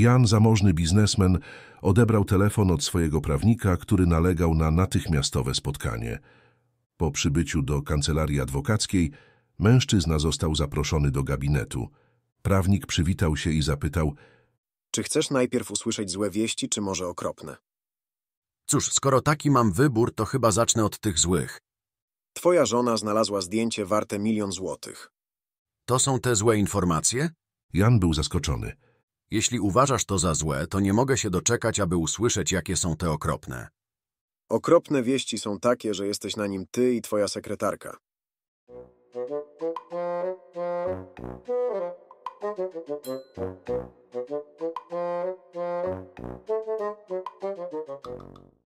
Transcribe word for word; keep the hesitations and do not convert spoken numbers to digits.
Jan, zamożny biznesmen, odebrał telefon od swojego prawnika, który nalegał na natychmiastowe spotkanie. Po przybyciu do kancelarii adwokackiej mężczyzna został zaproszony do gabinetu. Prawnik przywitał się i zapytał: czy chcesz najpierw usłyszeć złe wieści, czy może okropne? Cóż, skoro taki mam wybór, to chyba zacznę od tych złych. Twoja żona znalazła zdjęcie warte milion złotych. To są te złe informacje? Jan był zaskoczony. Jeśli uważasz to za złe, to nie mogę się doczekać, aby usłyszeć, jakie są te okropne. Okropne wieści są takie, że jesteś na nim ty i twoja sekretarka.